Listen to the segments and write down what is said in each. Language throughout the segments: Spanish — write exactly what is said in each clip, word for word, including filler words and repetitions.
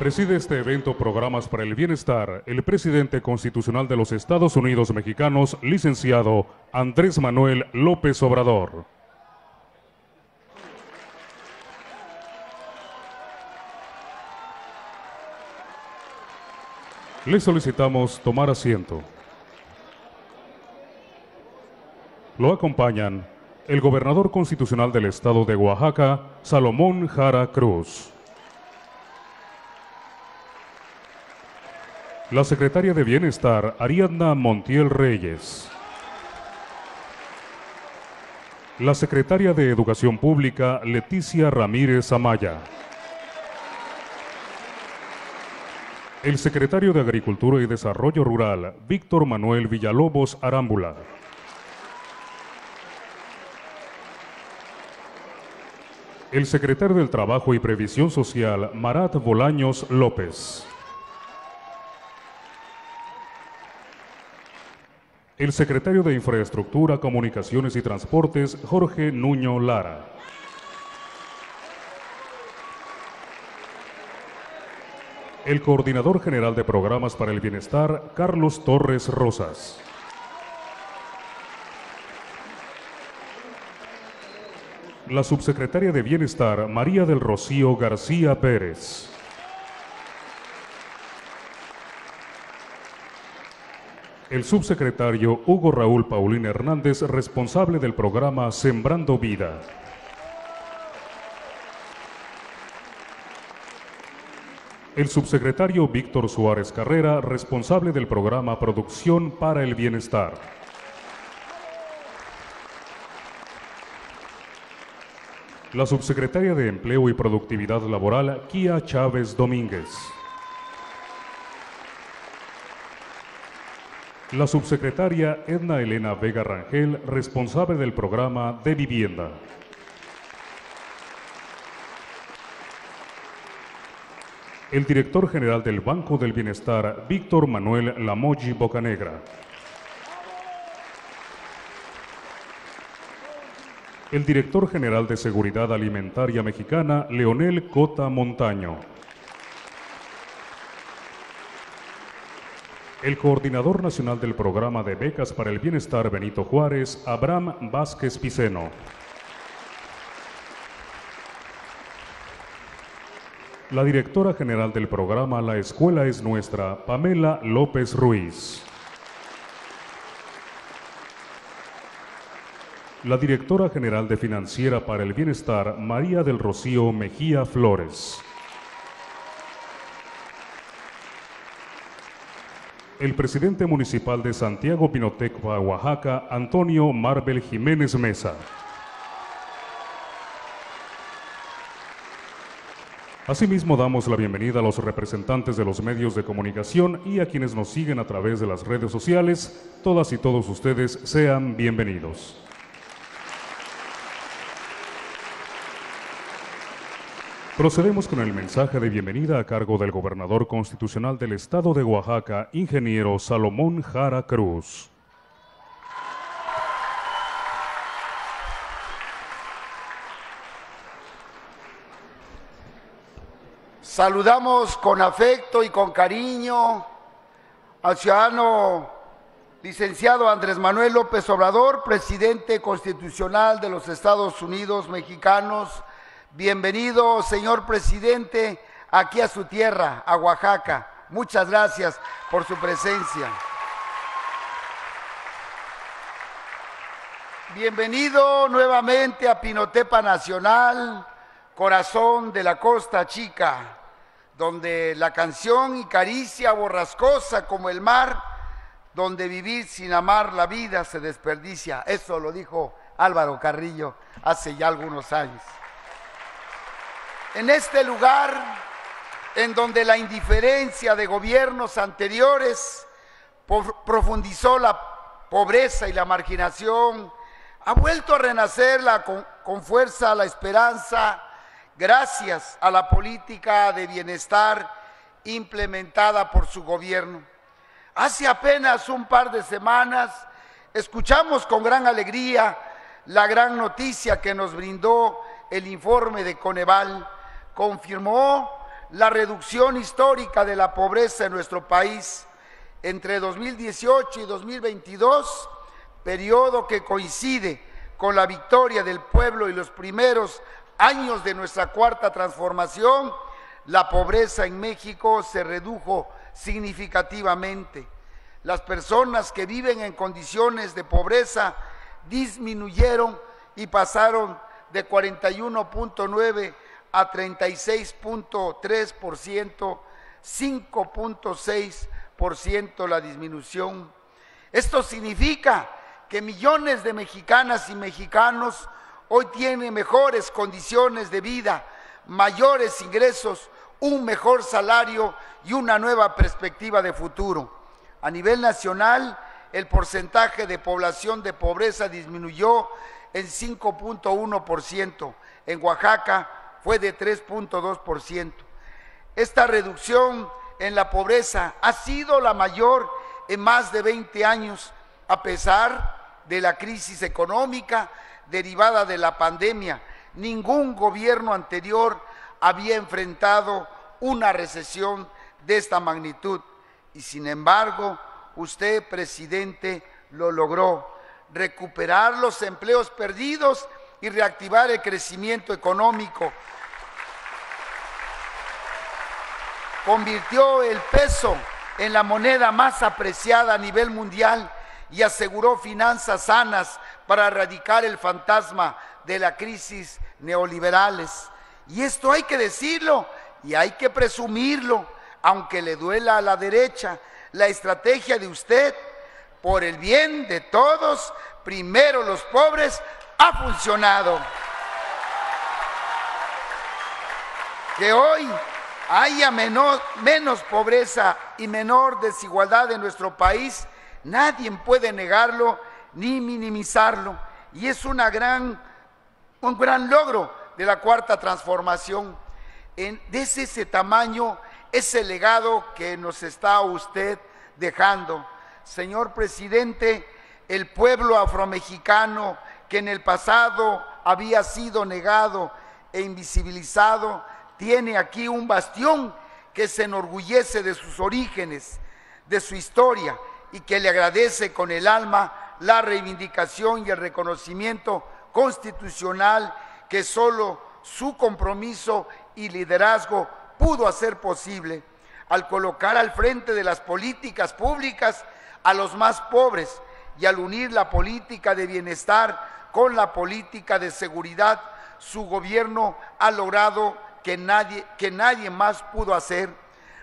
Preside este evento Programas para el Bienestar el presidente constitucional de los Estados Unidos Mexicanos, licenciado Andrés Manuel López Obrador. Le solicitamos tomar asiento. Lo acompañan el gobernador constitucional del estado de Oaxaca, Salomón Jara Cruz, la secretaria de Bienestar, Ariadna Montiel Reyes, la secretaria de Educación Pública, Leticia Ramírez Amaya, el secretario de Agricultura y Desarrollo Rural, Víctor Manuel Villalobos Arámbula, el secretario del Trabajo y Previsión Social, Marat Bolaños López, el secretario de Infraestructura, Comunicaciones y Transportes, Jorge Nuño Lara, el Coordinador General de Programas para el Bienestar, Carlos Torres Rosas, la Subsecretaria de Bienestar, María del Rocío García Pérez, el Subsecretario Hugo Raúl Paulín Hernández, responsable del programa Sembrando Vida, el subsecretario Víctor Suárez Carrera, responsable del programa Producción para el Bienestar, la subsecretaria de Empleo y Productividad Laboral, Kia Chávez Domínguez, la subsecretaria Edna Elena Vega Rangel, responsable del programa de Vivienda, el director general del Banco del Bienestar, Víctor Manuel Lamoji Bocanegra, el director general de Seguridad Alimentaria Mexicana, Leonel Cota Montaño, el coordinador nacional del Programa de Becas para el Bienestar, Benito Juárez, Abraham Vázquez Piceno, la directora general del programa La Escuela es Nuestra, Pamela López Ruiz, la directora general de Financiera para el Bienestar, María del Rocío Mejía Flores, el presidente municipal de Santiago Pinotepa, Oaxaca, Antonio Marbel Jiménez Mesa. Asimismo, damos la bienvenida a los representantes de los medios de comunicación y a quienes nos siguen a través de las redes sociales. Todas y todos ustedes sean bienvenidos. Procedemos con el mensaje de bienvenida a cargo del gobernador constitucional del estado de Oaxaca, ingeniero Salomón Jara Cruz. Saludamos con afecto y con cariño al ciudadano licenciado Andrés Manuel López Obrador, presidente constitucional de los Estados Unidos Mexicanos. Bienvenido, señor presidente, aquí a su tierra, a Oaxaca. Muchas gracias por su presencia. Bienvenido nuevamente a Pinotepa Nacional, corazón de la Costa Chica, donde la canción y caricia borrascosa como el mar, donde vivir sin amar la vida se desperdicia. Eso lo dijo Álvaro Carrillo hace ya algunos años. En este lugar, en donde la indiferencia de gobiernos anteriores profundizó la pobreza y la marginación, ha vuelto a renacer la, con, con fuerza la esperanza, gracias a la política de bienestar implementada por su gobierno. Hace apenas un par de semanas escuchamos con gran alegría la gran noticia que nos brindó el informe de Coneval. Confirmó la reducción histórica de la pobreza en nuestro país entre dos mil dieciocho y dos mil veintidós, periodo que coincide con la victoria del pueblo y los primeros años de nuestra cuarta transformación, la pobreza en México se redujo significativamente. Las personas que viven en condiciones de pobreza disminuyeron y pasaron de cuarenta y uno punto nueve por ciento a treinta y seis punto tres por ciento, cinco punto seis por ciento la disminución. Esto significa que millones de mexicanas y mexicanos hoy tienen mejores condiciones de vida, mayores ingresos, un mejor salario y una nueva perspectiva de futuro. A nivel nacional, el porcentaje de población de pobreza disminuyó en cinco punto uno por ciento, en Oaxaca fue de tres punto dos por ciento. Esta reducción en la pobreza ha sido la mayor en más de veinte años, a pesar de la crisis económica derivada de la pandemia. Ningún gobierno anterior había enfrentado una recesión de esta magnitud y, sin embargo, usted, presidente, lo logró. Recuperar los empleos perdidos y reactivar el crecimiento económico. Convirtió el peso en la moneda más apreciada a nivel mundial y aseguró finanzas sanas para erradicar el fantasma de la crisis neoliberales. Y esto hay que decirlo y hay que presumirlo, aunque le duela a la derecha. La estrategia de usted, por el bien de todos, primero los pobres, ha funcionado. Que hoy haya menos, menos pobreza y menor desigualdad en nuestro país, nadie puede negarlo ni minimizarlo. Y es una gran, un gran logro de la Cuarta Transformación. En, de ese, ese tamaño es el legado que nos está usted dejando. Señor presidente, el pueblo afromexicano que en el pasado había sido negado e invisibilizado, tiene aquí un bastión que se enorgullece de sus orígenes, de su historia y que le agradece con el alma la reivindicación y el reconocimiento constitucional que solo su compromiso y liderazgo pudo hacer posible al colocar al frente de las políticas públicas a los más pobres y al unir la política de bienestar con la política de seguridad, su gobierno ha logrado que nadie, que nadie más pudo hacer.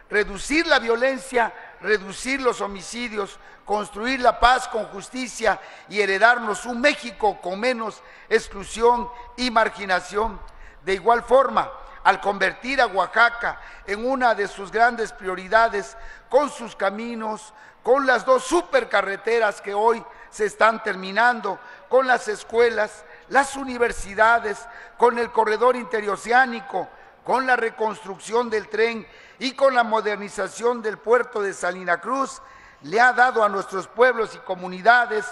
Reducir la violencia, reducir los homicidios, construir la paz con justicia y heredarnos un México con menos exclusión y marginación. De igual forma, al convertir a Oaxaca en una de sus grandes prioridades, con sus caminos, con las dos supercarreteras que hoy se están terminando, con las escuelas, las universidades, con el corredor interoceánico, con la reconstrucción del tren y con la modernización del puerto de Salina Cruz, le ha dado a nuestros pueblos y comunidades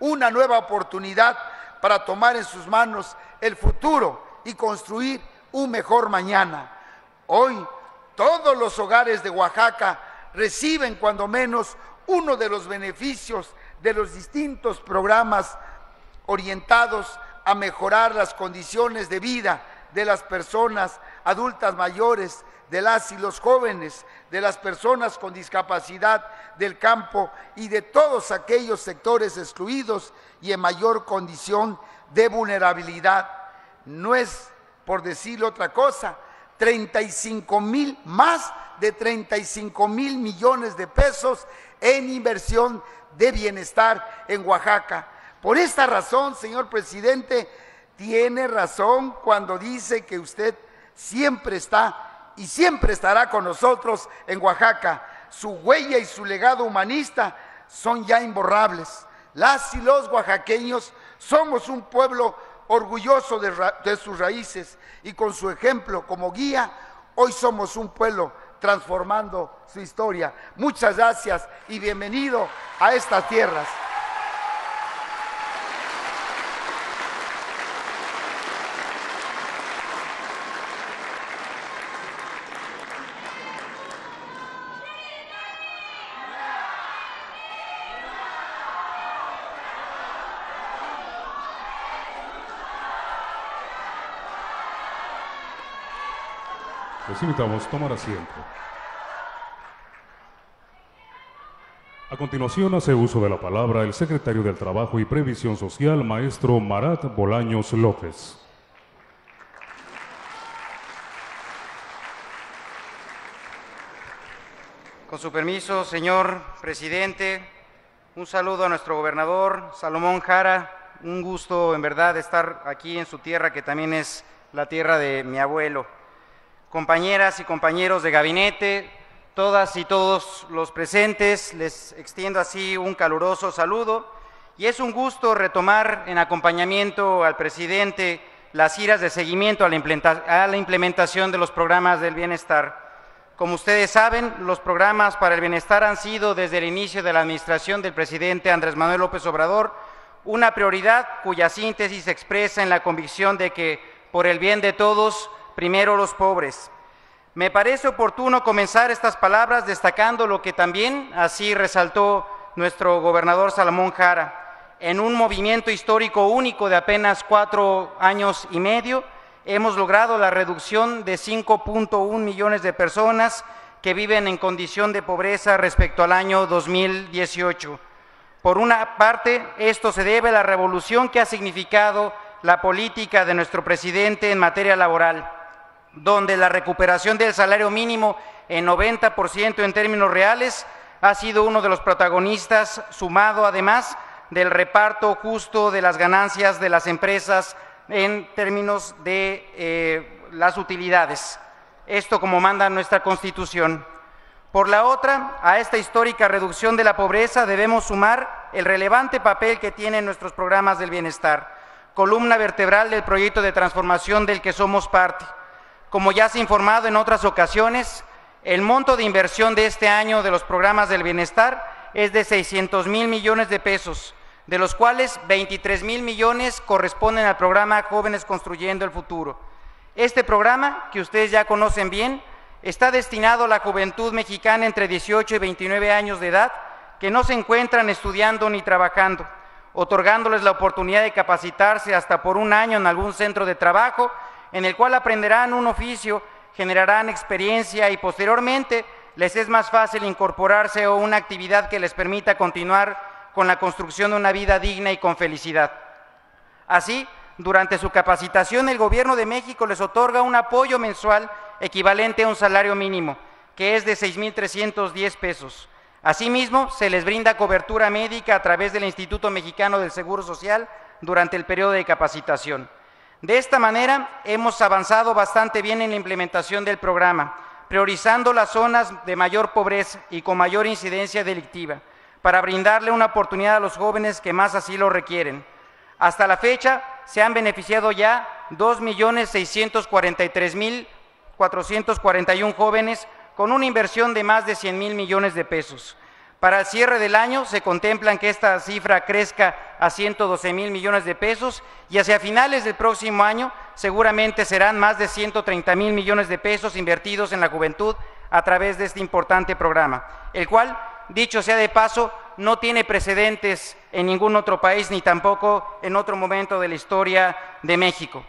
una nueva oportunidad para tomar en sus manos el futuro y construir un mejor mañana. Hoy, todos los hogares de Oaxaca reciben cuando menos uno de los beneficios de los distintos programas orientados a mejorar las condiciones de vida de las personas adultas mayores, de las y los jóvenes, de las personas con discapacidad del campo y de todos aquellos sectores excluidos y en mayor condición de vulnerabilidad. No es, por decir otra cosa, treinta y cinco mil, más de treinta y cinco mil millones de pesos en inversión de bienestar en Oaxaca. Por esta razón, señor presidente, tiene razón cuando dice que usted siempre está y siempre estará con nosotros en Oaxaca. Su huella y su legado humanista son ya imborrables. Las y los oaxaqueños somos un pueblo orgulloso de, de sus raíces y con su ejemplo como guía, hoy somos un pueblo transformando su historia. Muchas gracias y bienvenido a estas tierras. Les invitamos a tomar asiento. A continuación hace uso de la palabra el secretario del Trabajo y Previsión Social, maestro Marat Bolaños López. Con su permiso, señor presidente, un saludo a nuestro gobernador, Salomón Jara. Un gusto, en verdad, estar aquí en su tierra, que también es la tierra de mi abuelo. Compañeras y compañeros de gabinete, todas y todos los presentes, les extiendo así un caluroso saludo. Y es un gusto retomar, en acompañamiento al presidente, las giras de seguimiento a la implementación de los programas del bienestar. Como ustedes saben, los programas para el bienestar han sido, desde el inicio de la administración del presidente Andrés Manuel López Obrador, una prioridad cuya síntesis se expresa en la convicción de que, por el bien de todos, primero los pobres. Me parece oportuno comenzar estas palabras destacando lo que también así resaltó nuestro gobernador Salomón Jara. En un movimiento histórico único de apenas cuatro años y medio, hemos logrado la reducción de cinco punto uno millones de personas que viven en condición de pobreza respecto al año dos mil dieciocho. Por una parte, esto se debe a la revolución que ha significado la política de nuestro presidente en materia laboral, donde la recuperación del salario mínimo en noventa por ciento en términos reales ha sido uno de los protagonistas, sumado además del reparto justo de las ganancias de las empresas en términos de eh, las utilidades, esto como manda nuestra Constitución. Por la otra, a esta histórica reducción de la pobreza debemos sumar el relevante papel que tienen nuestros programas del bienestar, columna vertebral del proyecto de transformación del que somos parte. Como ya se ha informado en otras ocasiones, el monto de inversión de este año de los programas del bienestar es de seiscientos mil millones de pesos, de los cuales veintitrés mil millones corresponden al programa Jóvenes Construyendo el Futuro. Este programa, que ustedes ya conocen bien, está destinado a la juventud mexicana entre dieciocho y veintinueve años de edad, que no se encuentran estudiando ni trabajando, otorgándoles la oportunidad de capacitarse hasta por un año en algún centro de trabajo, en el cual aprenderán un oficio, generarán experiencia y posteriormente les es más fácil incorporarse a una actividad que les permita continuar con la construcción de una vida digna y con felicidad. Así, durante su capacitación, el Gobierno de México les otorga un apoyo mensual equivalente a un salario mínimo, que es de seis mil trescientos diez pesos. Asimismo, se les brinda cobertura médica a través del Instituto Mexicano del Seguro Social durante el periodo de capacitación. De esta manera, hemos avanzado bastante bien en la implementación del programa, priorizando las zonas de mayor pobreza y con mayor incidencia delictiva, para brindarle una oportunidad a los jóvenes que más así lo requieren. Hasta la fecha se han beneficiado ya dos millones seiscientos cuarenta y tres mil cuatrocientos cuarenta y uno jóvenes con una inversión de más de cien mil millones de pesos. Para el cierre del año se contemplan que esta cifra crezca a ciento doce mil millones de pesos y hacia finales del próximo año seguramente serán más de ciento treinta mil millones de pesos invertidos en la juventud a través de este importante programa, el cual, dicho sea de paso, no tiene precedentes en ningún otro país ni tampoco en otro momento de la historia de México.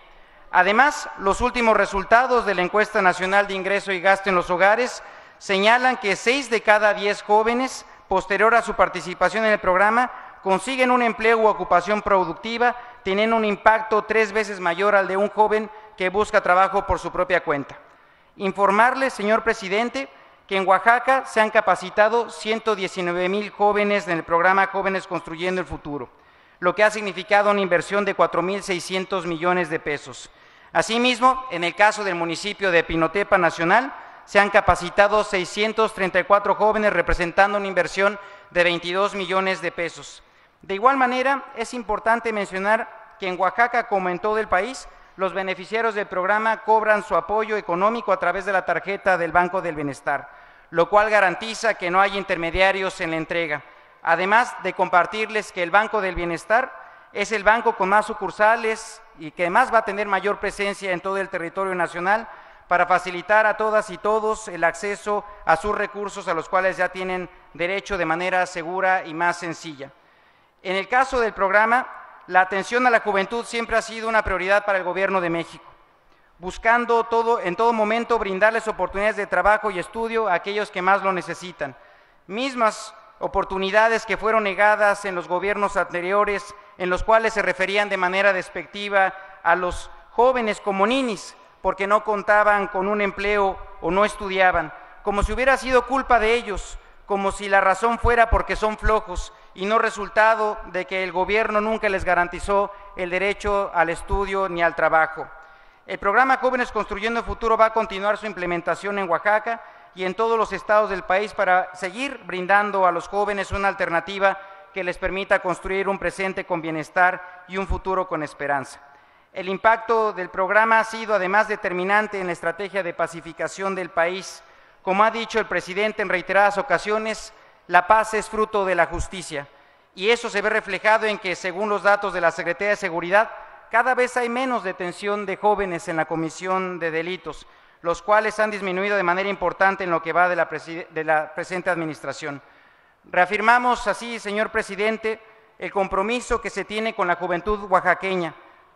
Además, los últimos resultados de la Encuesta Nacional de Ingreso y Gasto en los Hogares señalan que seis de cada diez jóvenes, posterior a su participación en el programa, consiguen un empleo u ocupación productiva, teniendo un impacto tres veces mayor al de un joven que busca trabajo por su propia cuenta. Informarle, señor presidente, que en Oaxaca se han capacitado ciento diecinueve mil jóvenes en el programa Jóvenes Construyendo el Futuro, lo que ha significado una inversión de cuatro mil seiscientos millones de pesos. Asimismo, en el caso del municipio de Pinotepa Nacional, se han capacitado seiscientos treinta y cuatro jóvenes, representando una inversión de veintidós millones de pesos. De igual manera, es importante mencionar que en Oaxaca, como en todo el país, los beneficiarios del programa cobran su apoyo económico a través de la tarjeta del Banco del Bienestar, lo cual garantiza que no hay intermediarios en la entrega. Además de compartirles que el Banco del Bienestar es el banco con más sucursales y que además va a tener mayor presencia en todo el territorio nacional para facilitar a todas y todos el acceso a sus recursos, a los cuales ya tienen derecho de manera segura y más sencilla. En el caso del programa, la atención a la juventud siempre ha sido una prioridad para el Gobierno de México. buscando todo, en todo momento brindarles oportunidades de trabajo y estudio a aquellos que más lo necesitan. Mismas oportunidades que fueron negadas en los gobiernos anteriores, en los cuales se referían de manera despectiva a los jóvenes como ninis, porque no contaban con un empleo o no estudiaban, como si hubiera sido culpa de ellos, como si la razón fuera porque son flojos y no resultado de que el gobierno nunca les garantizó el derecho al estudio ni al trabajo. El programa Jóvenes Construyendo el Futuro va a continuar su implementación en Oaxaca y en todos los estados del país para seguir brindando a los jóvenes una alternativa que les permita construir un presente con bienestar y un futuro con esperanza. El impacto del programa ha sido además determinante en la estrategia de pacificación del país. Como ha dicho el presidente en reiteradas ocasiones, la paz es fruto de la justicia, y eso se ve reflejado en que, según los datos de la Secretaría de Seguridad, cada vez hay menos detención de jóvenes en la comisión de delitos, los cuales han disminuido de manera importante en lo que va de la, de la presente administración. Reafirmamos así, señor presidente, el compromiso que se tiene con la juventud oaxaqueña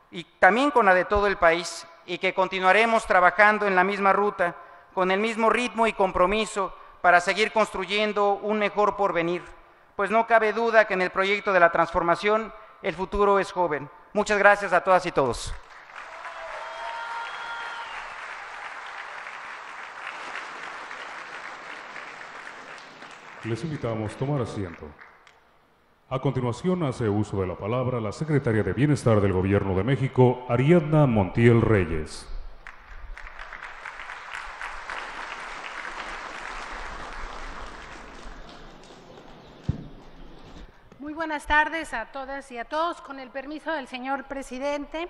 y también con la de todo el país, y que continuaremos trabajando en la misma ruta, con el mismo ritmo y compromiso para seguir construyendo un mejor porvenir, pues no cabe duda que en el proyecto de la transformación el futuro es joven. Muchas gracias a todas y todos. Les invitamos a tomar asiento. A continuación hace uso de la palabra la Secretaria de Bienestar del Gobierno de México, Ariadna Montiel Reyes. Muy buenas tardes a todas y a todos. Con el permiso del señor presidente,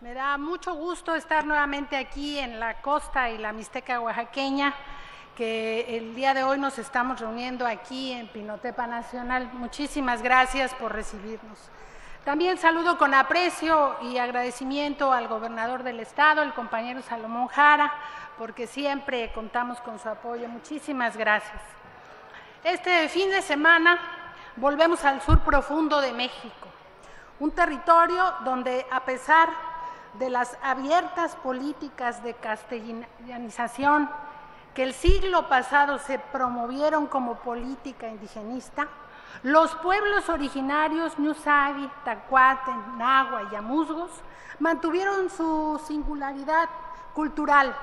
me da mucho gusto estar nuevamente aquí en la costa y la Mixteca oaxaqueña, que el día de hoy nos estamos reuniendo aquí en Pinotepa Nacional. Muchísimas gracias por recibirnos. También saludo con aprecio y agradecimiento al gobernador del estado, el compañero Salomón Jara, porque siempre contamos con su apoyo. Muchísimas gracias. Este fin de semana volvemos al sur profundo de México, un territorio donde, a pesar de las abiertas políticas de castellanización que el siglo pasado se promovieron como política indigenista, los pueblos originarios Ñusabi, Tacuate, Nahua y Amuzgos mantuvieron su singularidad cultural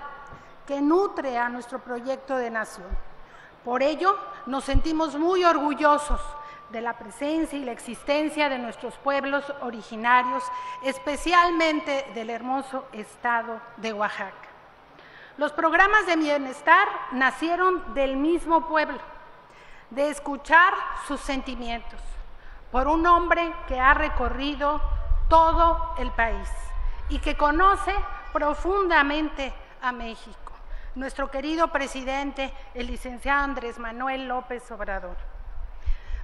que nutre a nuestro proyecto de nación. Por ello, nos sentimos muy orgullosos de la presencia y la existencia de nuestros pueblos originarios, especialmente del hermoso estado de Oaxaca. Los programas de bienestar nacieron del mismo pueblo, de escuchar sus sentimientos, por un hombre que ha recorrido todo el país y que conoce profundamente a México, nuestro querido presidente, el licenciado Andrés Manuel López Obrador.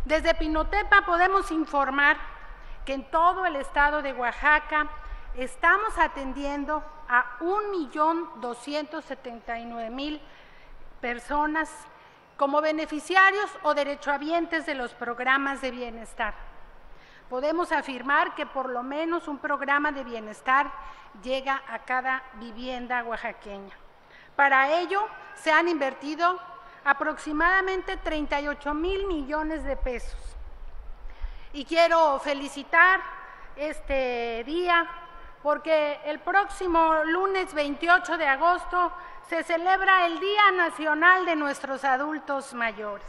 Desde Pinotepa podemos informar que en todo el estado de Oaxaca estamos atendiendo a un millón doscientos setenta y nueve mil personas como beneficiarios o derechohabientes de los programas de bienestar. Podemos afirmar que por lo menos un programa de bienestar llega a cada vivienda oaxaqueña. Para ello se han invertido aproximadamente treinta y ocho mil millones de pesos. Y quiero felicitar este día, porque el próximo lunes veintiocho de agosto se celebra el Día Nacional de nuestros adultos mayores.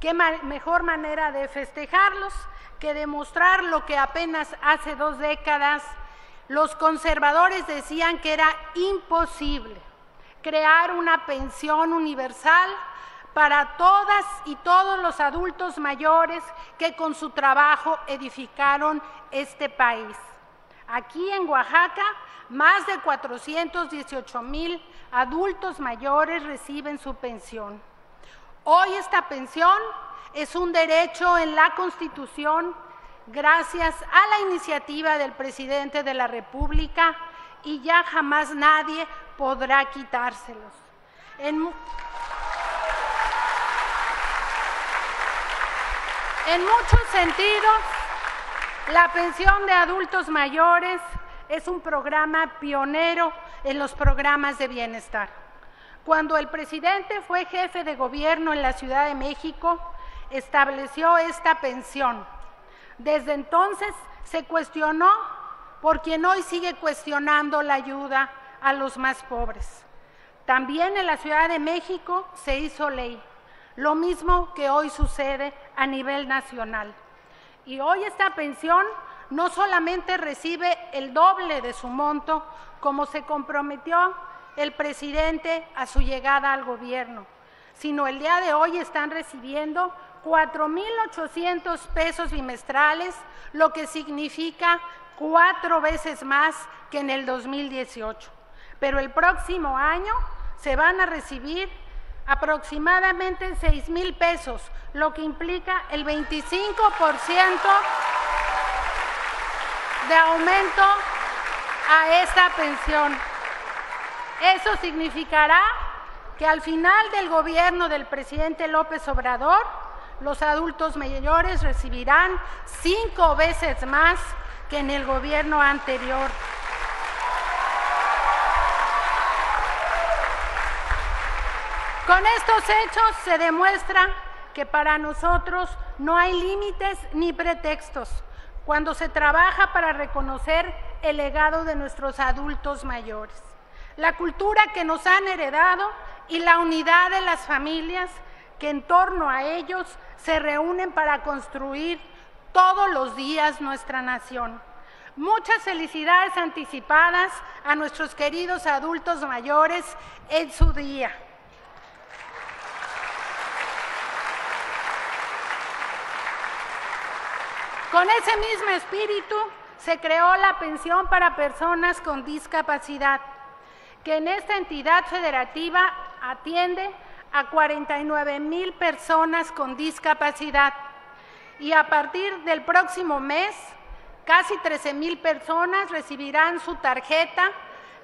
Qué ma- mejor manera de festejarlos que demostrar lo que apenas hace dos décadas los conservadores decían que era imposible: crear una pensión universal para todas y todos los adultos mayores que con su trabajo edificaron este país. Aquí en Oaxaca, más de cuatrocientos dieciocho mil adultos mayores reciben su pensión. Hoy esta pensión es un derecho en la Constitución gracias a la iniciativa del presidente de la República, y ya jamás nadie podrá quitárselos. En, en muchos sentidos, la pensión de adultos mayores es un programa pionero en los programas de bienestar. Cuando el presidente fue jefe de gobierno en la Ciudad de México, estableció esta pensión. Desde entonces se cuestionó por quien hoy sigue cuestionando la ayuda a los más pobres. También en la Ciudad de México se hizo ley, lo mismo que hoy sucede a nivel nacional. Y hoy esta pensión no solamente recibe el doble de su monto, como se comprometió el presidente a su llegada al gobierno, sino el día de hoy están recibiendo cuatro mil ochocientos pesos bimestrales, lo que significa cuatro veces más que en el dos mil dieciocho. Pero el próximo año se van a recibir aproximadamente seis mil pesos, lo que implica el veinticinco por ciento de aumento a esta pensión. Eso significará que al final del gobierno del presidente López Obrador, los adultos mayores recibirán cinco veces más que en el gobierno anterior. Con estos hechos se demuestra que para nosotros no hay límites ni pretextos cuando se trabaja para reconocer el legado de nuestros adultos mayores. La cultura que nos han heredado y la unidad de las familias que en torno a ellos se reúnen para construir todos los días nuestra nación. Muchas felicidades anticipadas a nuestros queridos adultos mayores en su día. Con ese mismo espíritu se creó la pensión para personas con discapacidad, que en esta entidad federativa atiende a cuarenta y nueve mil personas con discapacidad. Y a partir del próximo mes, casi trece mil personas recibirán su tarjeta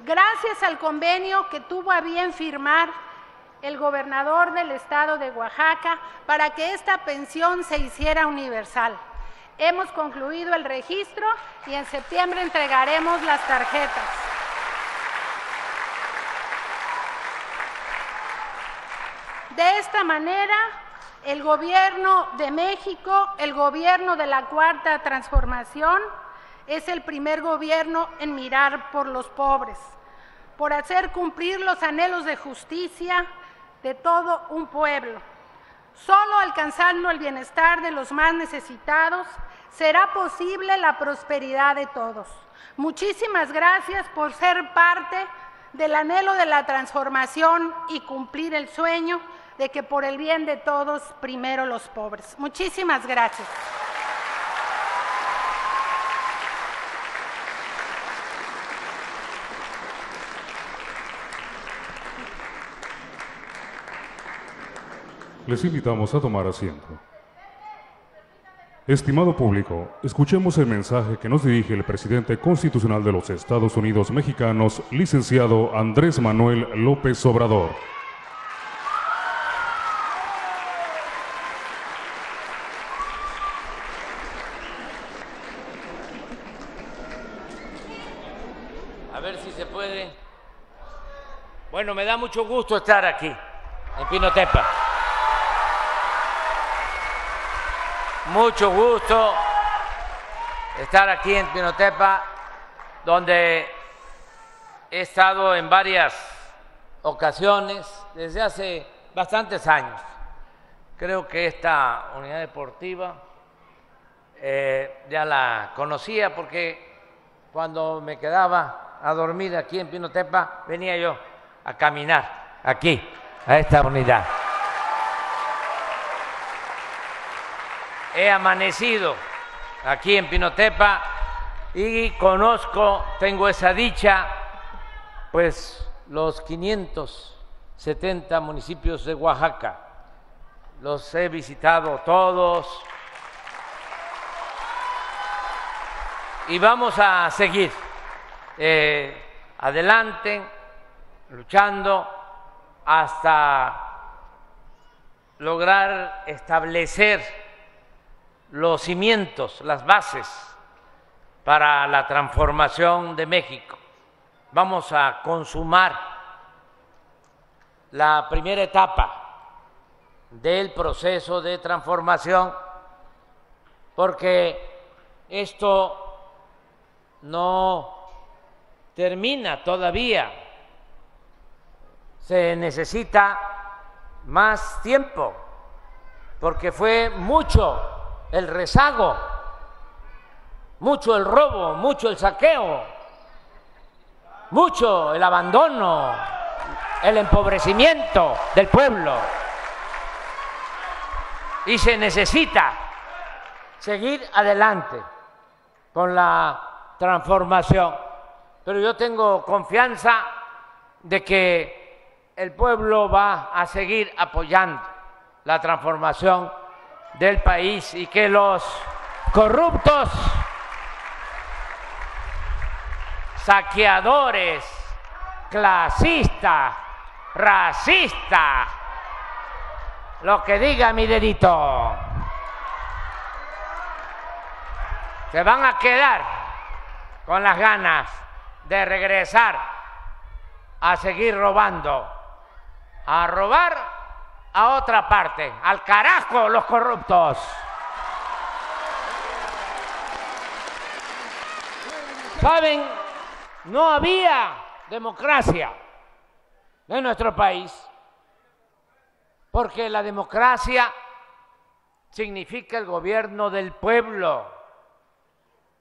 gracias al convenio que tuvo a bien firmar el gobernador del estado de Oaxaca para que esta pensión se hiciera universal. Hemos concluido el registro y en septiembre entregaremos las tarjetas. De esta manera, el gobierno de México, el gobierno de la Cuarta Transformación, es el primer gobierno en mirar por los pobres, por hacer cumplir los anhelos de justicia de todo un pueblo. Solo alcanzando el bienestar de los más necesitados será posible la prosperidad de todos. Muchísimas gracias por ser parte del anhelo de la transformación y cumplir el sueño de que por el bien de todos, primero los pobres. Muchísimas gracias. Les invitamos a tomar asiento. Estimado público, escuchemos el mensaje que nos dirige el presidente constitucional de los Estados Unidos mexicanos, licenciado Andrés Manuel López Obrador. A ver si se puede. Bueno, me da mucho gusto estar aquí, en Pinotepa. Mucho gusto estar aquí en Pinotepa, donde he estado en varias ocasiones desde hace bastantes años. Creo que esta unidad deportiva eh, ya la conocía porque cuando me quedaba a dormir aquí en Pinotepa, venía yo a caminar aquí, a esta unidad. He amanecido aquí en Pinotepa y conozco, tengo esa dicha, pues los quinientos setenta municipios de Oaxaca. Los he visitado todos y vamos a seguir eh, adelante, luchando hasta lograr establecer los cimientos, las bases para la transformación de México. Vamos a consumar la primera etapa del proceso de transformación, porque esto no termina todavía, se necesita más tiempo, porque fue mucho el rezago, mucho el robo, mucho el saqueo, mucho el abandono, el empobrecimiento del pueblo. Y se necesita seguir adelante con la transformación. Pero yo tengo confianza de que el pueblo va a seguir apoyando la transformación del país y que los corruptos, saqueadores, clasistas, racistas, lo que diga mi dedito, se van a quedar con las ganas de regresar a seguir robando, a robar a otra parte. ¡Al carajo los corruptos! ¿Saben? No había democracia en nuestro país, porque la democracia significa el gobierno del pueblo.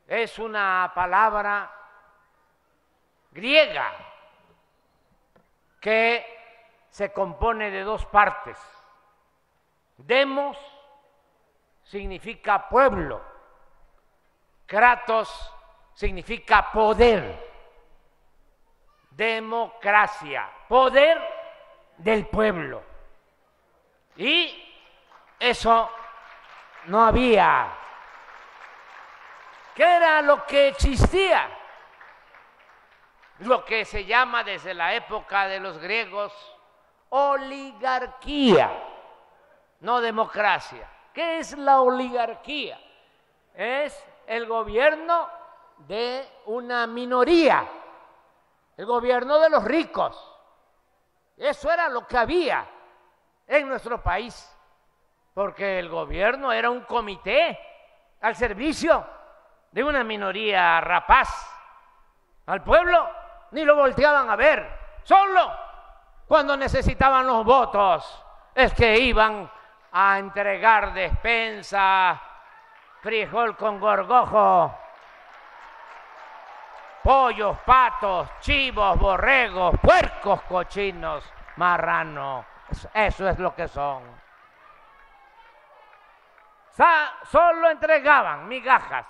Es una palabra griega que se compone de dos partes. Demos significa pueblo, kratos significa poder. Democracia, poder del pueblo. Y eso no había. ¿Qué era lo que existía? Lo que se llama desde la época de los griegos oligarquía, no democracia. ¿Qué es la oligarquía? Es el gobierno de una minoría. El gobierno de los ricos. Eso era lo que había en nuestro país, porque el gobierno era un comité al servicio de una minoría rapaz. Al pueblo ni lo volteaban a ver, solo cuando necesitaban los votos es que iban a entregar despensa, frijol con gorgojo, pollos, patos, chivos, borregos, puercos, cochinos, marranos. Eso es lo que son. Solo entregaban migajas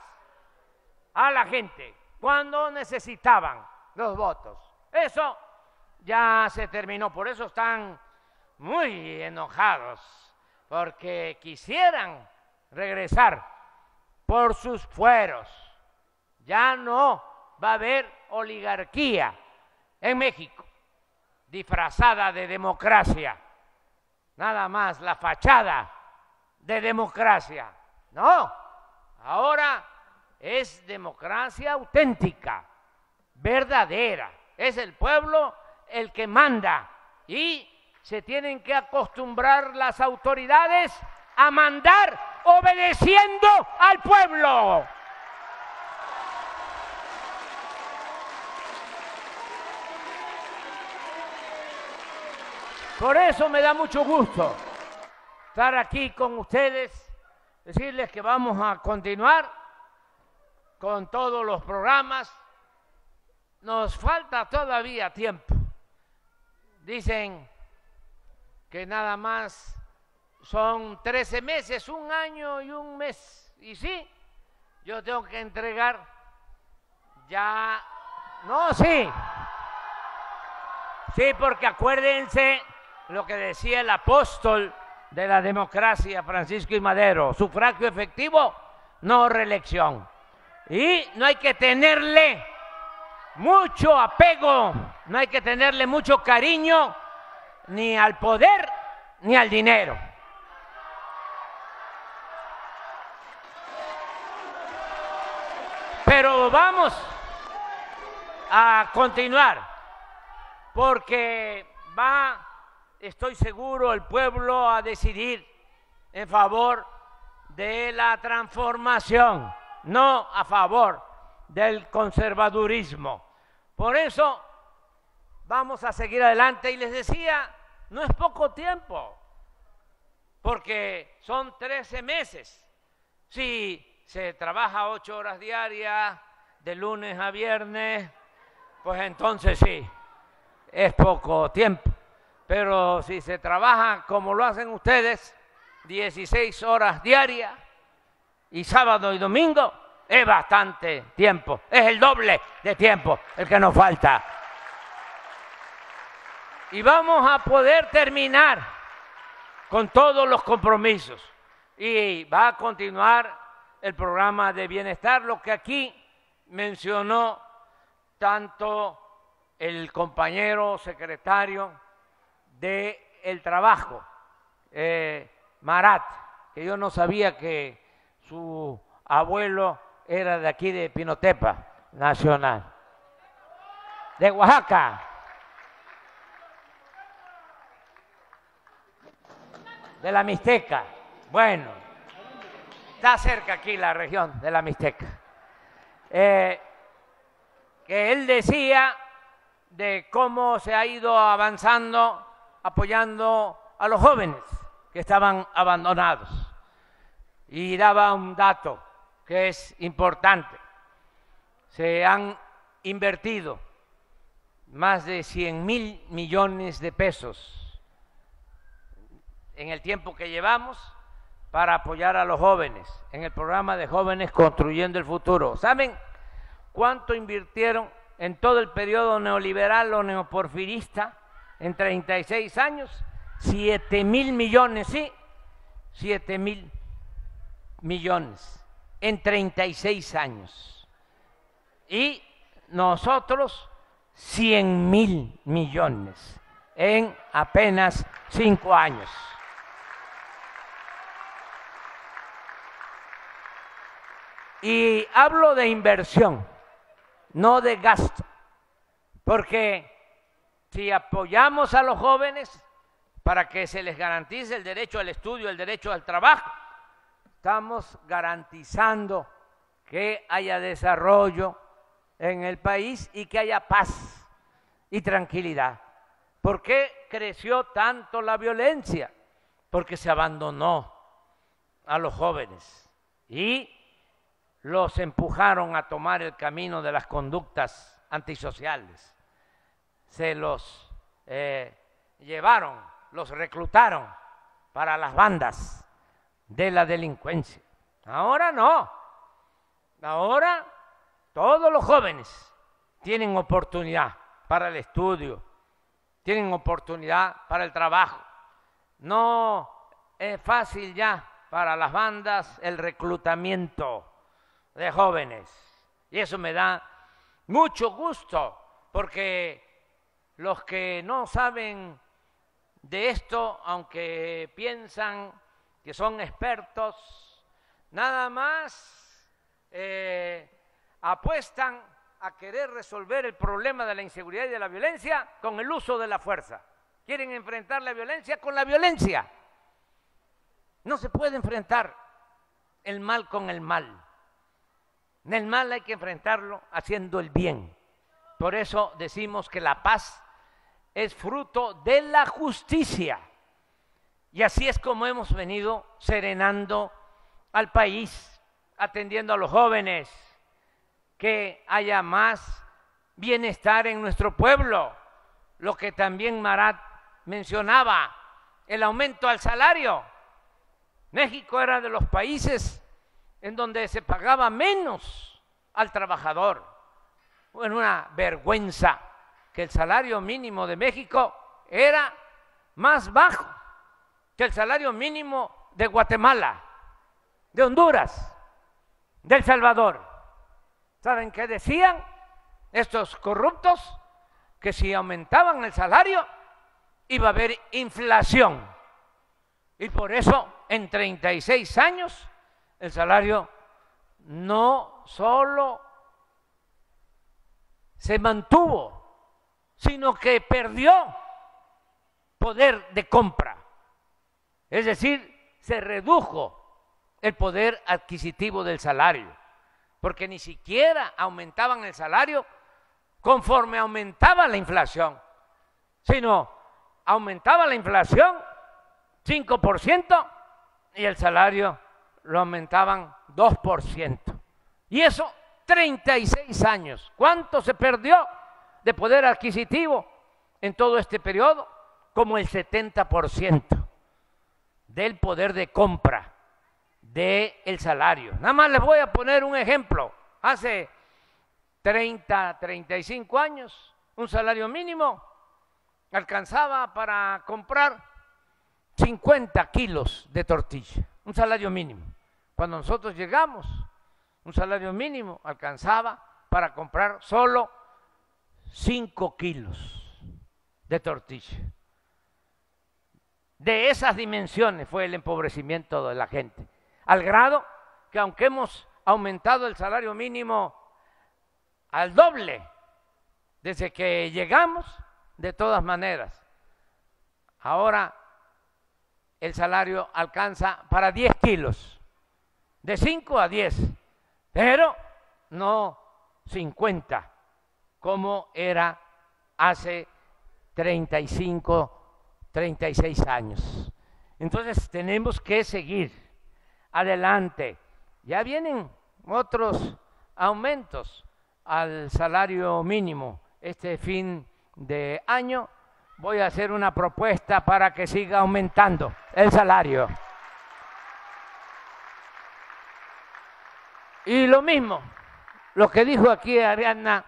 a la gente cuando necesitaban los votos. Eso ya se terminó. Por eso están muy enojados, porque quisieran regresar por sus fueros. Ya no va a haber oligarquía en México, disfrazada de democracia, nada más la fachada de democracia. No, ahora es democracia auténtica, verdadera. Es el pueblo el que manda y se tienen que acostumbrar las autoridades a mandar obedeciendo al pueblo. Por eso me da mucho gusto estar aquí con ustedes, decirles que vamos a continuar con todos los programas. Nos falta todavía tiempo. Dicen que nada más son trece meses, un año y un mes. Y sí, yo tengo que entregar ya... No, sí. Sí, porque acuérdense lo que decía el apóstol de la democracia, Francisco I. Madero: sufragio efectivo, no reelección. Y no hay que tenerle mucho apego, no hay que tenerle mucho cariño ni al poder ni al dinero. Pero lo vamos a continuar, porque va, estoy seguro, el pueblo a decidir en favor de la transformación, no a favor del conservadurismo. Por eso vamos a seguir adelante. Y les decía, no es poco tiempo, porque son trece meses. Si se trabaja ocho horas diarias, de lunes a viernes, pues entonces sí, es poco tiempo. Pero si se trabaja como lo hacen ustedes, dieciséis horas diarias, y sábado y domingo, es bastante tiempo, es el doble de tiempo el que nos falta. Y vamos a poder terminar con todos los compromisos. Y va a continuar el programa de bienestar, lo que aquí mencionó tanto el compañero secretario del Trabajo, eh, Marat, que yo no sabía que su abuelo era de aquí, de Pinotepa Nacional, de Oaxaca. De la Mixteca. Bueno, está cerca aquí la región de la Mixteca. Eh, que él decía de cómo se ha ido avanzando, apoyando a los jóvenes que estaban abandonados. Y daba un dato que es importante. Se han invertido más de cien mil millones de pesos en el tiempo que llevamos para apoyar a los jóvenes, en el programa de Jóvenes Construyendo el Futuro. ¿Saben cuánto invirtieron en todo el periodo neoliberal o neoporfirista en treinta y seis años? siete mil millones, sí, siete mil millones en treinta y seis años. Y nosotros cien mil millones en apenas cinco años. Y hablo de inversión, no de gasto, porque si apoyamos a los jóvenes para que se les garantice el derecho al estudio, el derecho al trabajo, estamos garantizando que haya desarrollo en el país y que haya paz y tranquilidad. ¿Por qué creció tanto la violencia? Porque se abandonó a los jóvenes y los empujaron a tomar el camino de las conductas antisociales. Se los eh, llevaron, los reclutaron para las bandas de la delincuencia. Ahora no. Ahora todos los jóvenes tienen oportunidad para el estudio, tienen oportunidad para el trabajo. No es fácil ya para las bandas el reclutamiento de jóvenes. Y eso me da mucho gusto, porque los que no saben de esto, aunque piensan que son expertos, nada más eh, apuestan a querer resolver el problema de la inseguridad y de la violencia con el uso de la fuerza. Quieren enfrentar la violencia con la violencia. No se puede enfrentar el mal con el mal. El mal hay que enfrentarlo haciendo el bien. Por eso decimos que la paz es fruto de la justicia. Y así es como hemos venido serenando al país, atendiendo a los jóvenes, que haya más bienestar en nuestro pueblo. Lo que también Marat mencionaba, el aumento al salario. México era de los países en donde se pagaba menos al trabajador. Bueno, una vergüenza que el salario mínimo de México era más bajo que el salario mínimo de Guatemala, de Honduras, de El Salvador. ¿Saben qué decían estos corruptos? Que si aumentaban el salario iba a haber inflación. Y por eso en treinta y seis años el salario no solo se mantuvo, sino que perdió poder de compra. Es decir, se redujo el poder adquisitivo del salario, porque ni siquiera aumentaban el salario conforme aumentaba la inflación, sino aumentaba la inflación cinco por ciento y el salario lo aumentaban dos por ciento. Y eso treinta y seis años. ¿Cuánto se perdió de poder adquisitivo en todo este periodo? Como el setenta por ciento del poder de compra del salario. Nada más les voy a poner un ejemplo. Hace treinta, treinta y cinco años, un salario mínimo alcanzaba para comprar cincuenta kilos de tortilla, un salario mínimo. Cuando nosotros llegamos, un salario mínimo alcanzaba para comprar solo cinco kilos de tortilla. De esas dimensiones fue el empobrecimiento de la gente, al grado que aunque hemos aumentado el salario mínimo al doble desde que llegamos, de todas maneras, ahora el salario alcanza para diez kilos, de cinco a diez, pero no cincuenta, como era hace treinta y cinco, treinta y seis años. Entonces tenemos que seguir adelante. Ya vienen otros aumentos al salario mínimo. Este fin de año voy a hacer una propuesta para que siga aumentando el salario. Y lo mismo, lo que dijo aquí Ariadna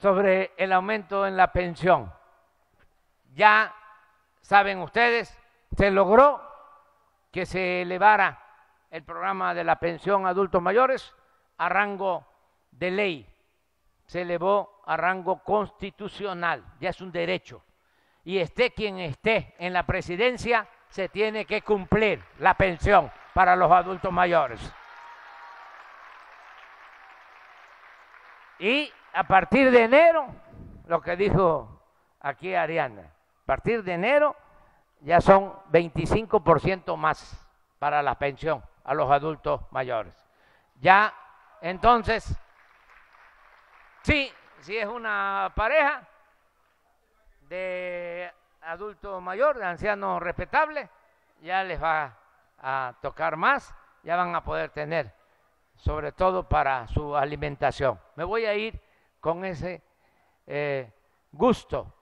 sobre el aumento en la pensión. Ya saben ustedes, se logró que se elevara el programa de la pensión a adultos mayores a rango de ley. Se elevó a rango constitucional, ya es un derecho. Y esté quien esté en la presidencia, se tiene que cumplir la pensión para los adultos mayores. Y a partir de enero, lo que dijo aquí Ariadna, a partir de enero ya son veinticinco por ciento más para la pensión a los adultos mayores. Ya entonces, sí, si es una pareja de adulto mayor, de anciano respetable, ya les va a tocar más, ya van a poder tener, sobre todo para su alimentación. Me voy a ir con ese eh, gusto,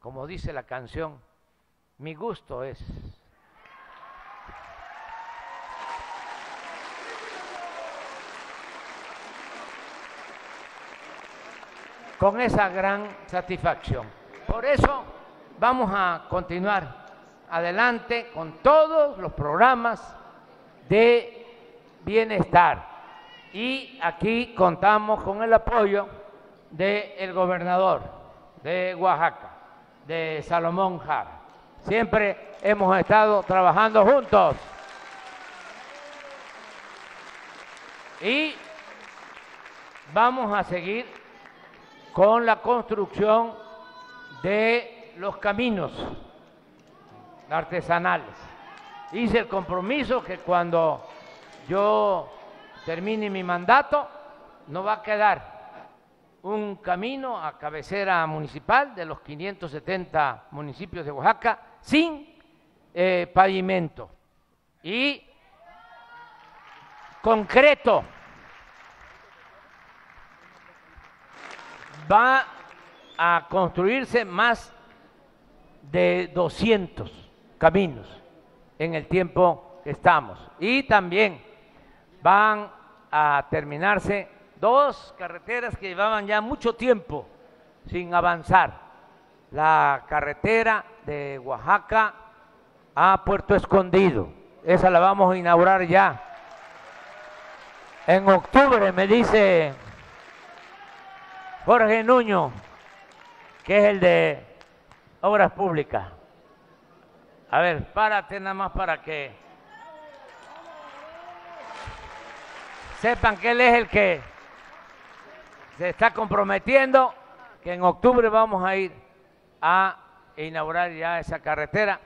como dice la canción, mi gusto es. Con esa gran satisfacción. Por eso vamos a continuar adelante con todos los programas de bienestar. Y aquí contamos con el apoyo del gobernador de Oaxaca, de Salomón Jara. Siempre hemos estado trabajando juntos. Y vamos a seguir con la construcción de los caminos artesanales. Hice el compromiso que cuando yo termine mi mandato, nos va a quedar un camino a cabecera municipal de los quinientos setenta municipios de Oaxaca sin eh, pavimento y concreto. Va a construirse más de doscientos caminos en el tiempo que estamos. Y también van a terminarse dos carreteras que llevaban ya mucho tiempo sin avanzar. La carretera de Oaxaca a Puerto Escondido, esa la vamos a inaugurar ya. En octubre, me dice Jorge Nuño, que es el de Obras Públicas. A ver, párate nada más para que sepan que él es el que se está comprometiendo que en octubre vamos a ir a inaugurar ya esa carretera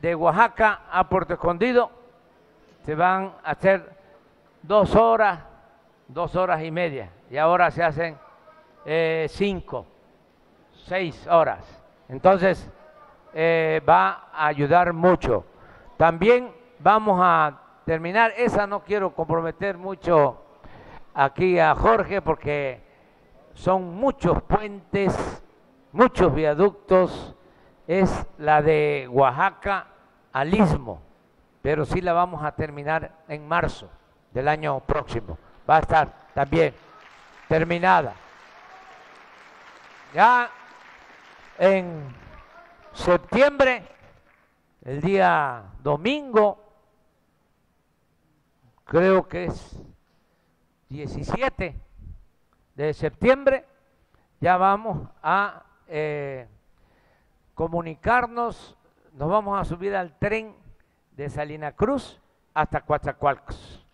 de Oaxaca a Puerto Escondido. Se van a hacer dos horas, dos horas y media, y ahora se hacen eh, cinco, seis horas. Entonces eh, va a ayudar mucho. También vamos a terminar, esa no quiero comprometer mucho aquí a Jorge, porque son muchos puentes, muchos viaductos, es la de Oaxaca al Istmo, pero sí la vamos a terminar en marzo del año próximo, va a estar también terminada. Ya en septiembre, el día domingo, creo que es diecisiete de septiembre, ya vamos a eh, comunicarnos, nos vamos a subir al tren de Salina Cruz hasta Coatzacoalcos.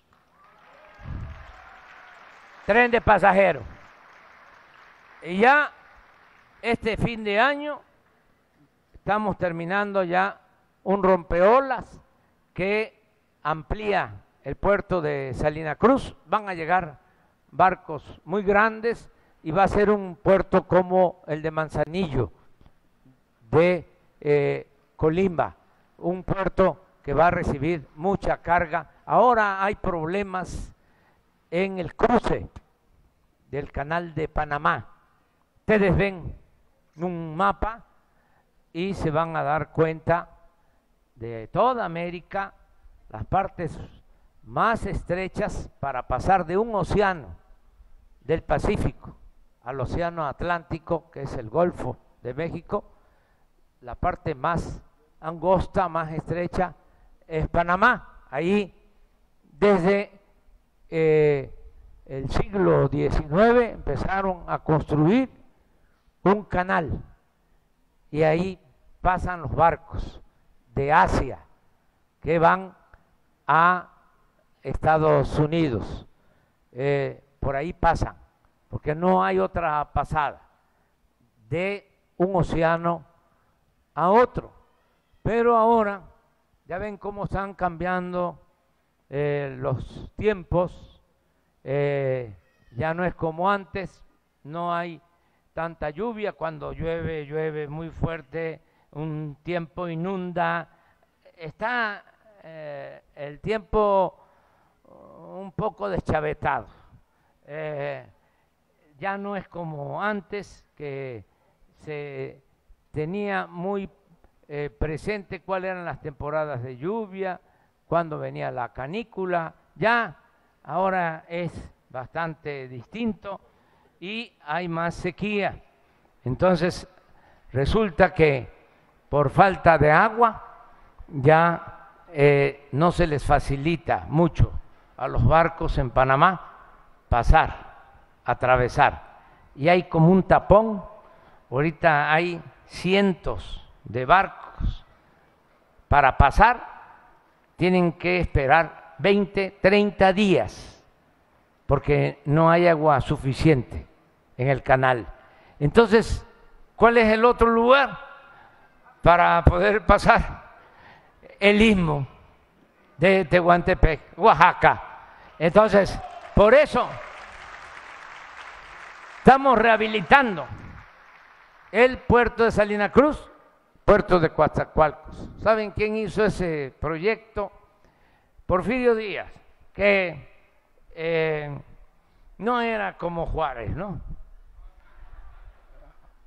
Tren de pasajeros. Y ya este fin de año estamos terminando ya un rompeolas que amplía el puerto de Salina Cruz. Van a llegar barcos muy grandes y va a ser un puerto como el de Manzanillo, de eh, Colimba, un puerto que va a recibir mucha carga. Ahora hay problemas en el cruce del canal de Panamá. Ustedes ven un mapa y se van a dar cuenta de toda América, las partes más estrechas para pasar de un océano del Pacífico al océano Atlántico, que es el Golfo de México. La parte más angosta, más estrecha es Panamá. Ahí desde eh, el siglo diecinueve empezaron a construir un canal y ahí pasan los barcos de Asia que van a Estados Unidos. Eh, por ahí pasan, porque no hay otra pasada de un océano a otro. Pero ahora ya ven cómo están cambiando eh, los tiempos, eh, ya no es como antes, no hay tanta lluvia, cuando llueve, llueve muy fuerte, un tiempo inunda, está eh, el tiempo un poco deschavetado, eh, ya no es como antes que se tenía muy eh, presente cuáles eran las temporadas de lluvia, cuándo venía la canícula. Ya ahora es bastante distinto y hay más sequía. Entonces resulta que por falta de agua ya eh, no se les facilita mucho a los barcos en Panamá pasar, atravesar. Y hay como un tapón, ahorita hay cientos de barcos para pasar, tienen que esperar veinte, treinta días porque no hay agua suficiente en el canal. Entonces, ¿cuál es el otro lugar para poder pasar? El Istmo de Tehuantepec, Oaxaca. Entonces, por eso estamos rehabilitando el puerto de Salina Cruz, puerto de Coatzacoalcos. ¿Saben quién hizo ese proyecto? Porfirio Díaz, que eh, no era como Juárez, ¿no?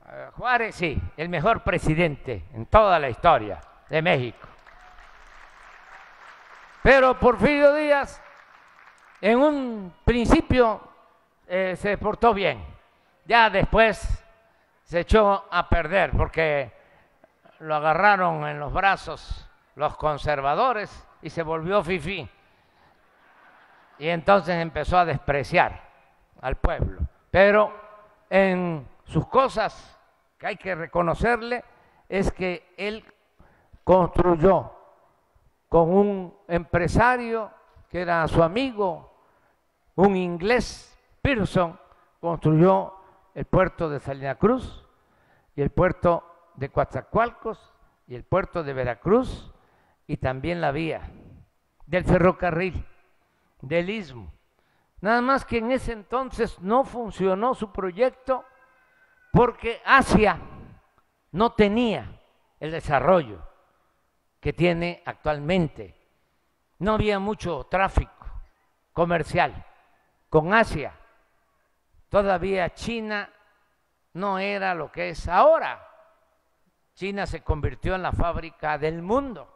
Uh, Juárez sí, el mejor presidente en toda la historia de México. Pero Porfirio Díaz en un principio eh, se portó bien, ya después se echó a perder porque lo agarraron en los brazos los conservadores y se volvió fifí. Y entonces empezó a despreciar al pueblo. Pero en sus cosas que hay que reconocerle es que él construyó con un empresario que era su amigo, un inglés, Pearson, construyó el puerto de Salina Cruz y el puerto de Coatzacoalcos y el puerto de Veracruz, y también la vía del ferrocarril del Istmo. Nada más que en ese entonces no funcionó su proyecto porque Asia no tenía el desarrollo que tiene actualmente. No había mucho tráfico comercial con Asia. Todavía China no era lo que es ahora. China se convirtió en la fábrica del mundo.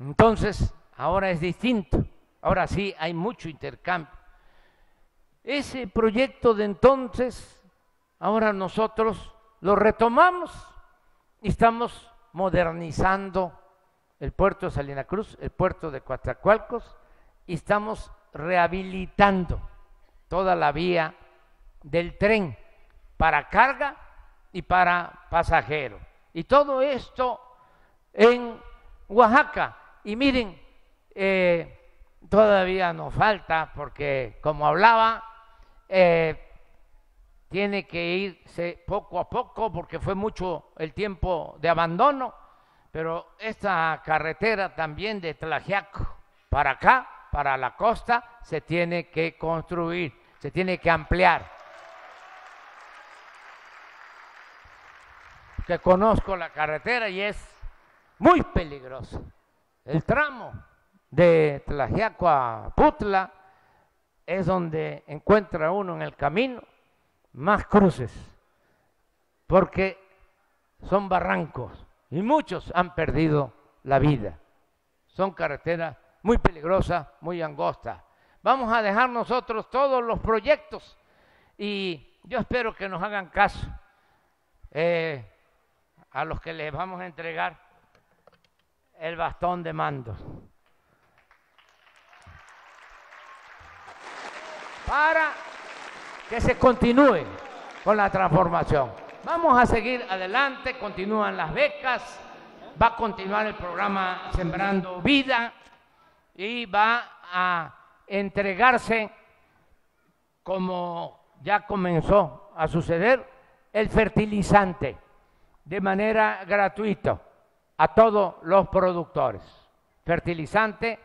Entonces, ahora es distinto. Ahora sí hay mucho intercambio. Ese proyecto de entonces, ahora nosotros lo retomamos y estamos modernizando el puerto de Salina Cruz, el puerto de Coatzacoalcos, y estamos rehabilitando toda la vía del tren para carga y para pasajero. Y todo esto en Oaxaca. Y miren, eh, todavía nos falta porque, como hablaba, eh, tiene que irse poco a poco porque fue mucho el tiempo de abandono, pero esta carretera también de Tlaxiaco para acá, para la costa, se tiene que construir, se tiene que ampliar. Que conozco la carretera y es muy peligrosa. El tramo de Tlaxiaco a Putla es donde encuentra uno en el camino más cruces, porque son barrancos y muchos han perdido la vida. Son carreteras muy peligrosas, muy angostas. Vamos a dejar nosotros todos los proyectos y yo espero que nos hagan caso eh, a los que les vamos a entregar el bastón de mando, para que se continúe con la transformación. Vamos a seguir adelante, continúan las becas, va a continuar el programa Sembrando Vida y va a entregarse, como ya comenzó a suceder, el fertilizante de manera gratuita a todos los productores. Fertilizante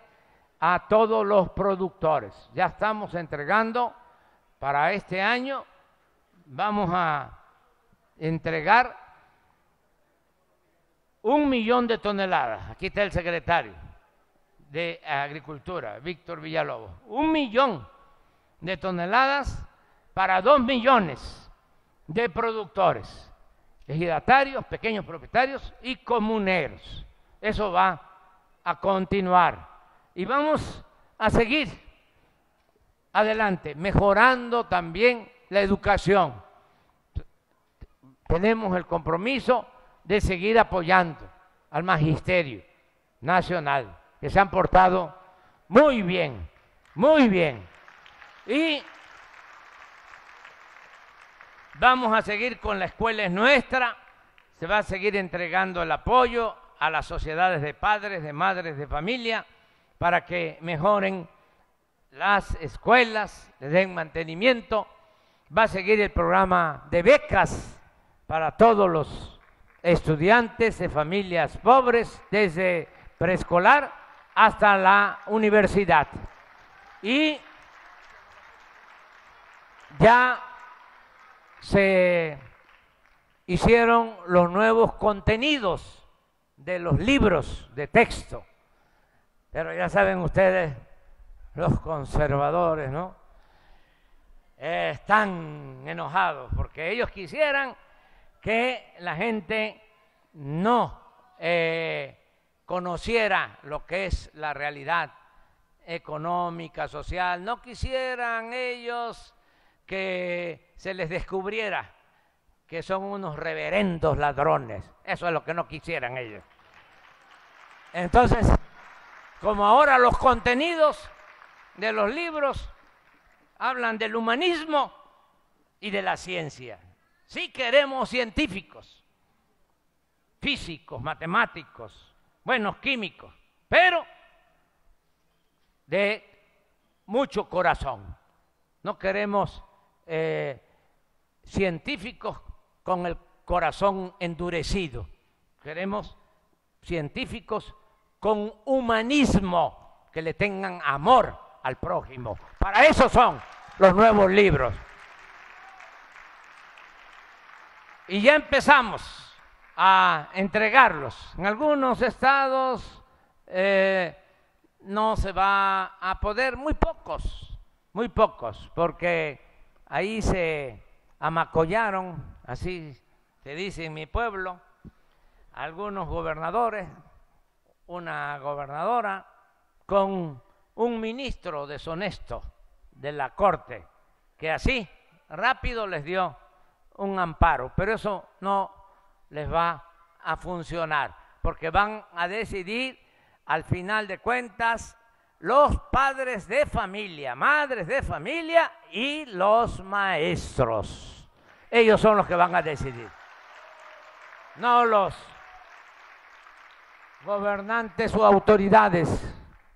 a todos los productores. Ya estamos entregando para este año, vamos a entregar un millón de toneladas. Aquí está el secretario de Agricultura, Víctor Villalobos. Un millón de toneladas para dos millones de productores, ejidatarios, pequeños propietarios y comuneros. Eso va a continuar. Y vamos a seguir adelante, mejorando también la educación. Tenemos el compromiso de seguir apoyando al Magisterio Nacional, que se han portado muy bien, muy bien. Y vamos a seguir con La Escuela es Nuestra, se va a seguir entregando el apoyo a las sociedades de padres, de madres, de familia, para que mejoren las escuelas, les den mantenimiento. Va a seguir el programa de becas para todos los estudiantes de familias pobres, desde preescolar hasta la universidad. Y ya se hicieron los nuevos contenidos de los libros de texto, pero ya saben ustedes, los conservadores, ¿no? Eh, están enojados porque ellos quisieran que la gente no eh, conociera lo que es la realidad económica, social. No quisieran ellos que se les descubriera que son unos reverendos ladrones. Eso es lo que no quisieran ellos. Entonces, como ahora los contenidos de los libros hablan del humanismo y de la ciencia. Sí queremos científicos, físicos, matemáticos, buenos químicos, pero de mucho corazón. No queremos eh, científicos con el corazón endurecido, queremos científicos con humanismo, que le tengan amor al prójimo. Para eso son los nuevos libros. Y ya empezamos a entregarlos. En algunos estados eh, no se va a poder, muy pocos, muy pocos, porque ahí se amacollaron, así se dice en mi pueblo, algunos gobernadores, una gobernadora con un ministro deshonesto de la corte, que así rápido les dio un amparo, pero eso no les va a funcionar, porque van a decidir al final de cuentas los padres de familia, madres de familia y los maestros. Ellos son los que van a decidir, no los gobernantes o autoridades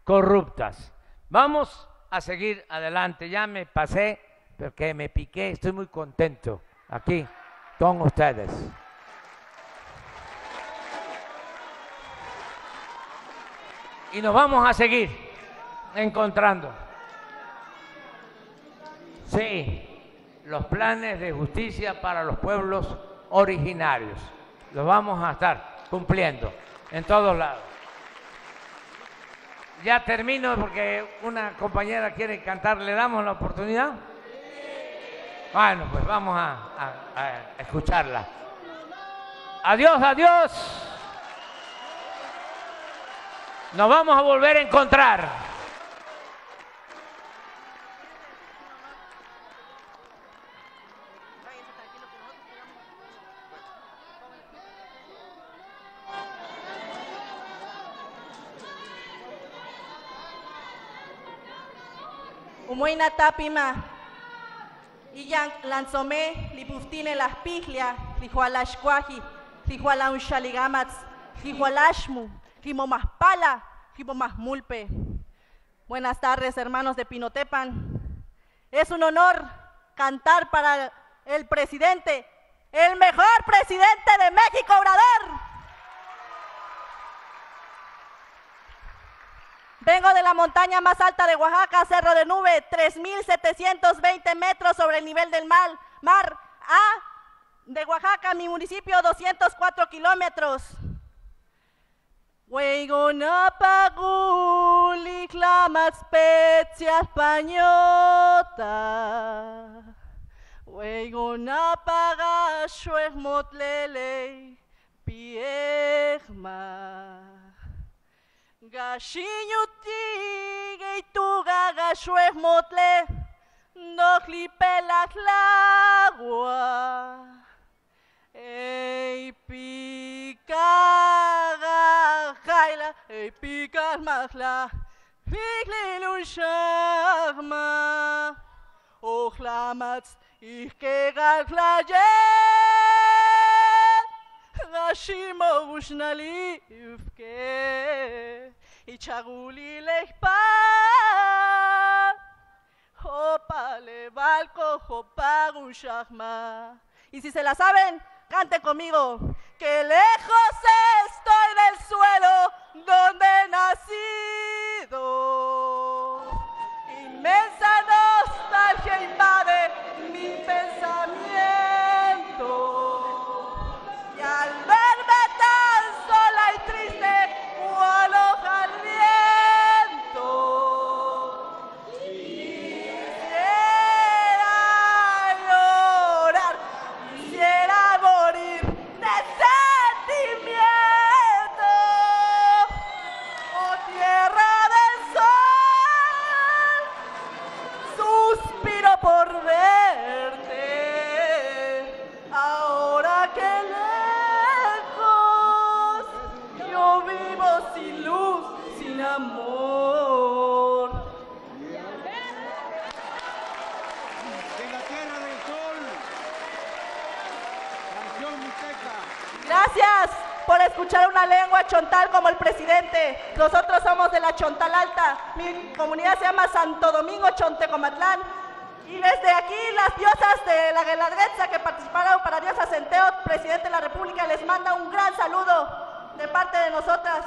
corruptas. Vamos a seguir adelante. Ya me pasé porque me piqué, estoy muy contento aquí con ustedes. Y nos vamos a seguir encontrando. Sí, los planes de justicia para los pueblos originarios. Los vamos a estar cumpliendo en todos lados. Ya termino porque una compañera quiere cantar. ¿Le damos la oportunidad? Bueno, pues vamos a, a, a escucharla. Adiós, adiós. Nos vamos a volver a encontrar. Humoina tapima. Iyan lanzomé, lipuftine las piglia, rijualashcuaji, rijualaunshaligamatz, rijualashmu, rimomaspala, rimomasmulpe. Buenas tardes, hermanos de Pinotepan. Es un honor cantar para el presidente, el mejor presidente de México, Obrador. Vengo de la montaña más alta de Oaxaca, Cerro de Nube, tres mil setecientos veinte metros sobre el nivel del mar. Mar A de Oaxaca, mi municipio, doscientos cuatro kilómetros. Huegonapaguli clamaspecias pañota. Huegonapagashue motlele piegma. Gashiñuti gaituga gashues motle, no clipelas lagua. Ey picaga jaila, ey picas masla, figlilun shagma, ojlamats iskegal klaye, gashimo bushnali ufke. Ichaguli lejpa, jopa le balco, jopa gushahma. Y si se la saben, cante conmigo. Que lejos estoy del suelo donde he nacido. Inmensa nostalgia invade mi pensamiento. Y al verme tan sola y triste, aloja el viento, quisiera llorar, quisiera morir de sentimiento. Oh tierra del sol, suspiro por verte, ahora que lejos yo vivo sin luz, sin amor. De la tierra del sol, canción mixteca. Gracias por escuchar una lengua chontal como el presidente. Nosotros somos de la Chontal Alta. Mi comunidad se llama Santo Domingo Chontecomatlán. Y desde aquí las diosas de la Guelaguetza que participaron para Diosa Centeo, presidente de la República, les manda un gran saludo de parte de nosotras,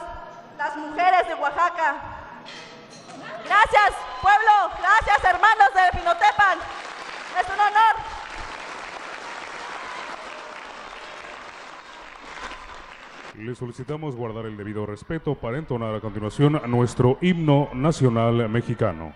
las mujeres de Oaxaca. Gracias, pueblo, gracias, hermanos de Pinotepan. Es un honor. Le solicitamos guardar el debido respeto para entonar a continuación nuestro himno nacional mexicano.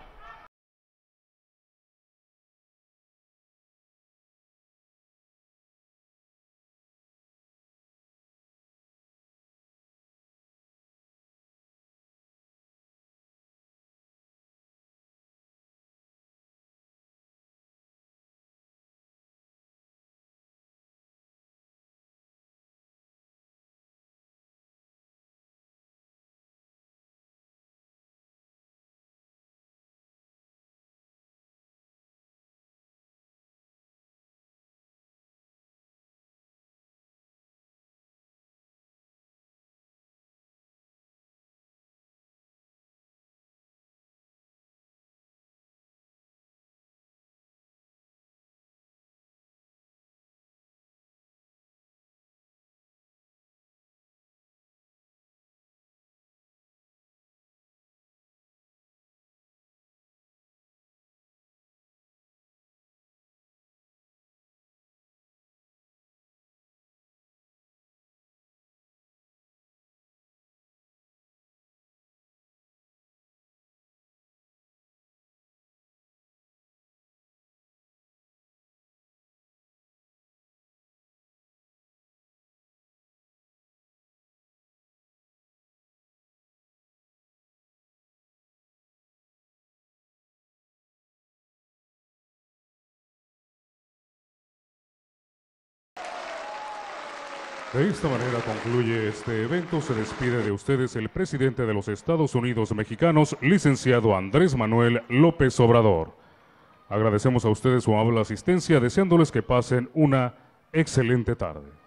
De esta manera concluye este evento. Se despide de ustedes el presidente de los Estados Unidos mexicanos, licenciado Andrés Manuel López Obrador. Agradecemos a ustedes su amable asistencia, deseándoles que pasen una excelente tarde.